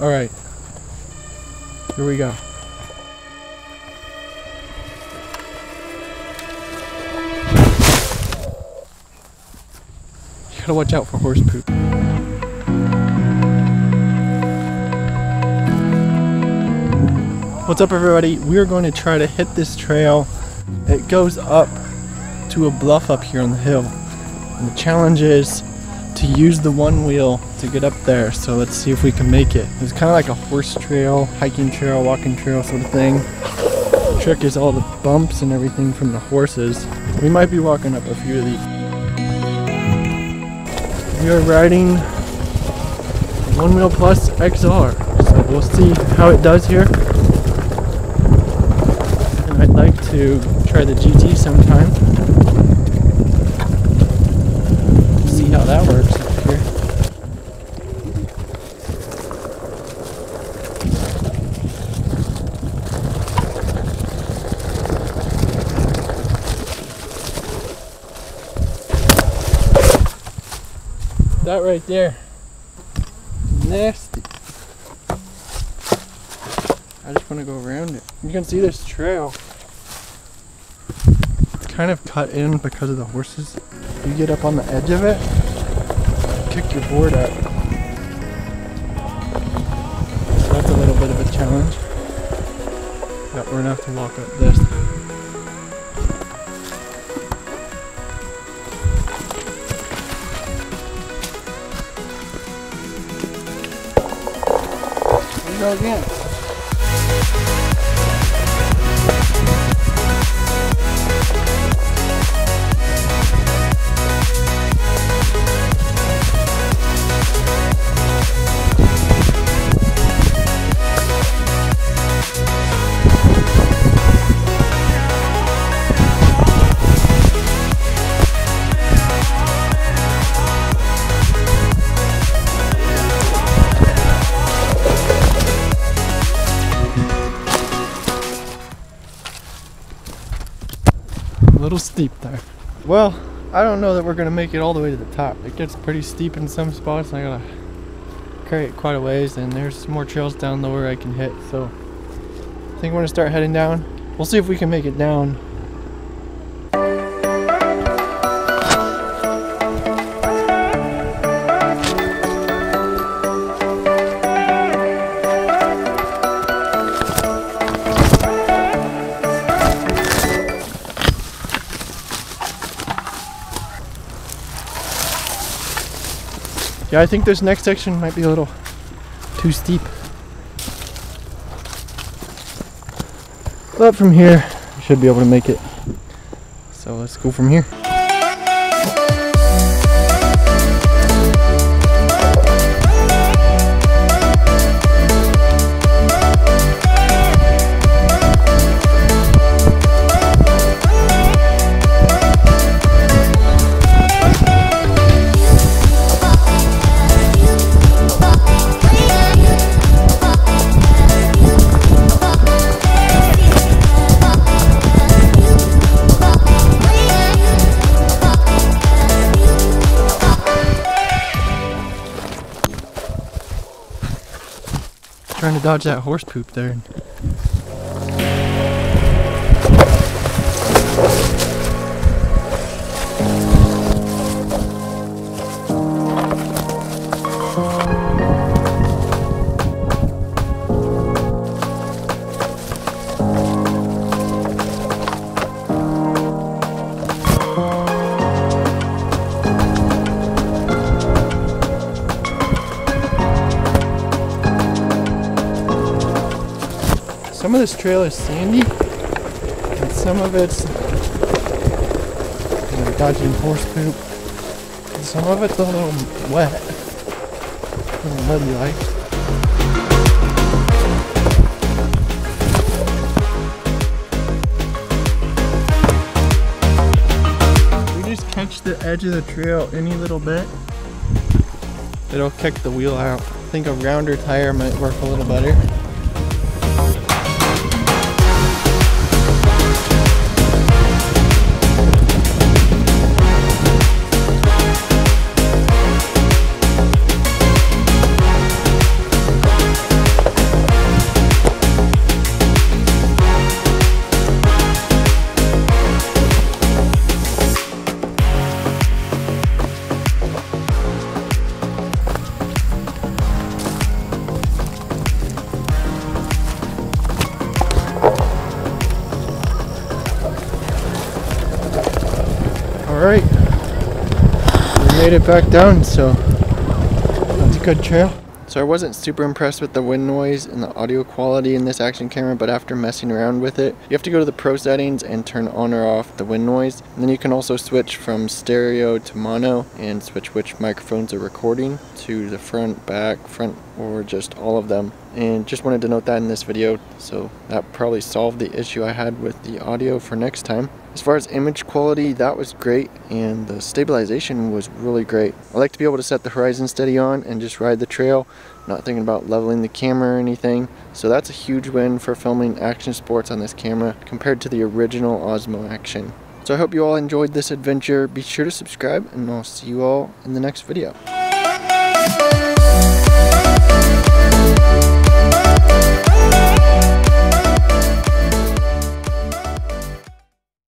Alright. Here we go. You gotta watch out for horse poop. What's up, everybody? We are going to try to hit this trail. It goes up to a bluff up here on the hill. And the challenge is to use the one wheel to get up there. So let's see if we can make it. It's kind of like a horse trail, hiking trail, walking trail sort of thing. The trick is all the bumps and everything from the horses. We might be walking up a few of these. We are riding One Wheel Plus XR. So we'll see how it does here. I'd like to try the GT sometime. See how that works up here. That right there. Nasty. I just want to go around it. You can see this trail. Kind of cut in because of the horses. You get up on the edge of it, kick your board up. So that's a little bit of a challenge. But we're gonna have to walk up this. Here we go again. Little steep there. Well, I don't know that we're gonna make it all the way to the top. It gets pretty steep in some spots, and I gotta carry it quite a ways, and there's more trails down lower I can hit, so I think we're gonna start heading down. We'll see if we can make it down. Yeah, I think this next section might be a little too steep. But from here, we should be able to make it. So let's go from here. Trying to dodge that horse poop there. Some of this trail is sandy, and some of it's dodging horse poop, and some of it's a little wet, a little muddy like. We just catch the edge of the trail any little bit, it'll kick the wheel out. I think a rounder tire might work a little better. Alright, we made it back down, so that's a good trail. So I wasn't super impressed with the wind noise and the audio quality in this action camera, but after messing around with it, you have to go to the pro settings and turn on or off the wind noise. And then you can also switch from stereo to mono and switch which microphones are recording to the front, back, front, or just all of them. And just wanted to note that in this video, so that probably solved the issue I had with the audio for next time. As far as image quality, that was great, and the stabilization was really great. I like to be able to set the horizon steady on and just ride the trail, not thinking about leveling the camera or anything. So that's a huge win for filming action sports on this camera compared to the original Osmo Action. So I hope you all enjoyed this adventure. Be sure to subscribe, and I'll see you all in the next video.